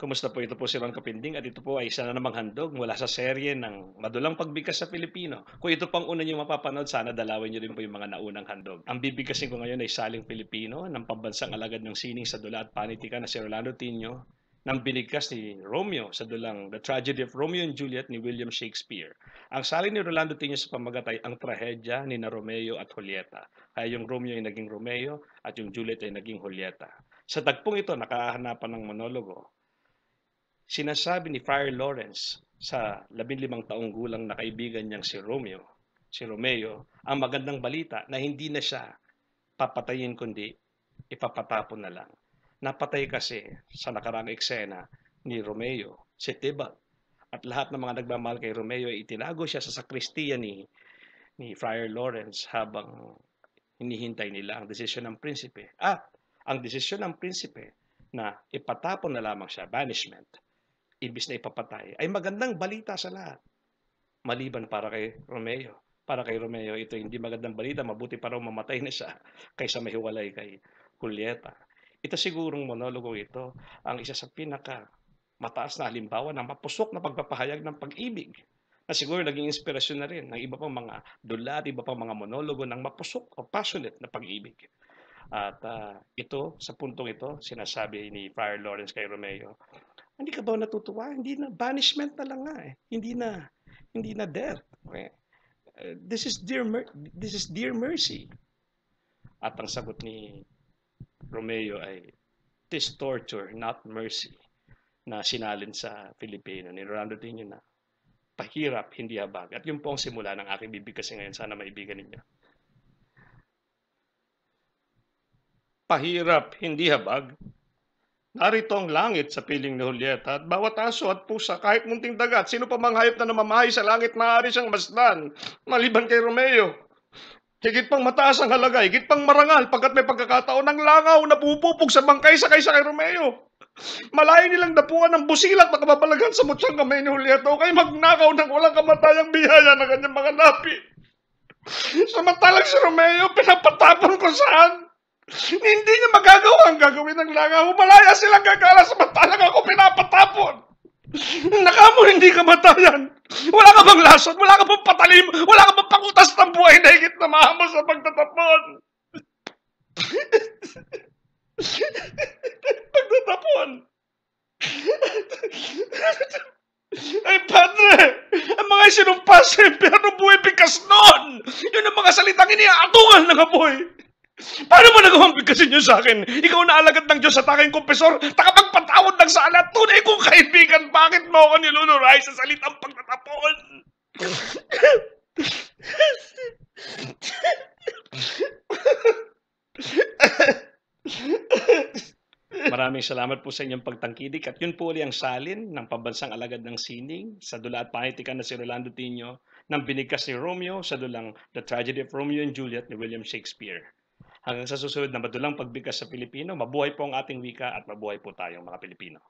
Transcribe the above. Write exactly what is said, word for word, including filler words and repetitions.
Kumusta po? Ito po si Ron Capinding at ito po ay isa na namang handog mula sa serye ng Madulang Pagbikas sa Pilipino. Kung ito pang una nyo mapapanood, sana dalawin nyo rin po yung mga naunang handog. Ang bibigkasin ko ngayon ay saling Pilipino ng pambansang alagad ng sining sa dula at panitikan na si Rolando Tinio, ng binigkas ni Romeo sa dulang The Tragedy of Romeo and Juliet ni William Shakespeare. Ang saling ni Rolando Tinio sa pamagat ay ang trahedya ni na Romeo at Julieta. Kaya yung Romeo ay naging Romeo at yung Juliet ay naging Julieta. Sa tagpong ito, nakahanapan ng monologo. Sinasabi ni Friar Lawrence sa labinlimang taong gulang na kaibigan niyang si Romeo, si Romeo, ang magandang balita na hindi na siya papatayin kundi ipapatapon na lang. Napatay kasi sa nakaraang eksena ni Romeo si Tybalt at lahat ng mga nagmamahal kay Romeo ay itinago siya sa sakristiya ni, ni Friar Lawrence habang hinihintay nila ang desisyon ng prinsipe. At ang desisyon ng prinsipe na ipatapon na lamang siya, banishment, ibis na ipapatay, ay magandang balita sa lahat. Maliban para kay Romeo. Para kay Romeo, ito hindi magandang balita, mabuti pa raw mamatay na siya kaysa mahiwalay kay Julieta. Ito sigurong monologo ito, ang isa sa pinaka mataas na halimbawa ng mapusok na pagpapahayag ng pag-ibig na siguro naging inspirasyon na rin ng iba pang mga dula at iba pang mga monologo ng mapusok o passionate na pag-ibig. At uh, ito, sa puntong ito, sinasabi ni Friar Lawrence kay Romeo, hindi ka ba natutuwa? Hindi na, banishment na lang nga eh. Hindi na, hindi na death. Okay. Uh, this is dear this is dear mercy. At ang sagot ni Romeo ay, this torture, not mercy, na sinalin sa Filipino ni Rolando Tinio na, pahirap, hindi habag. At yun po ang simula ng aking bibigkasin ngayon. Sana maibigan ninyo. Pahirap, hindi habag. Narito ang langit sa piling ni Julieta at bawat aso at pusa kahit munting dagat. Sino pa mang hayop na namamahay sa langit maaari siyang masdan, maliban kay Romeo. Higit pang mataas ang halaga, higit pang marangal pagkat may pagkakataon ng langaw na pupupog sa bangkay sa kaysa kay Romeo. Malayo nilang dapuan ng busilat na kababalagan sa mutsang kamay ni Julieta o kay magnakaw ng walang kamatayang biyaya ng kanyang mga napi. Samantalang si Romeo, pinapatapon ko saan? Hindi niya magagawa ang gagawin ng langaw. Malaya silang gagala samantalang ako pinapatapon. Nakamo, hindi kamatayan. Wala ka bang lason? Wala ka bang patalim? Wala ka bang pangutas ng buhay na higit na mahamo sa pagtatapon? Pagtatapon. Ay, padre! Ang mga isinumpas sa impyerno buhay pikas noon! Yun ang mga salitang iniaatungan ng apoy! Paano mo nagawang bigkasin niyo sa akin? Ikaw na alagad ng Diyos at aking kumpesor, takapagpatawad ng sala, tunay kong kaibigan, bakit mo ako niluluray sa salitang pagtatapon? Maraming salamat po sa inyong pagtangkilik at yun po uli ang salin ng pambansang alagad ng sining sa dula at panitikan na si Rolando Tinio ng binigkas ni Romeo sa dulang The Tragedy of Romeo and Juliet ni William Shakespeare. Hanggang sa susunod na Madulang Pagbikas sa Pilipino, mabuhay po ang ating wika at mabuhay po tayong mga Pilipino.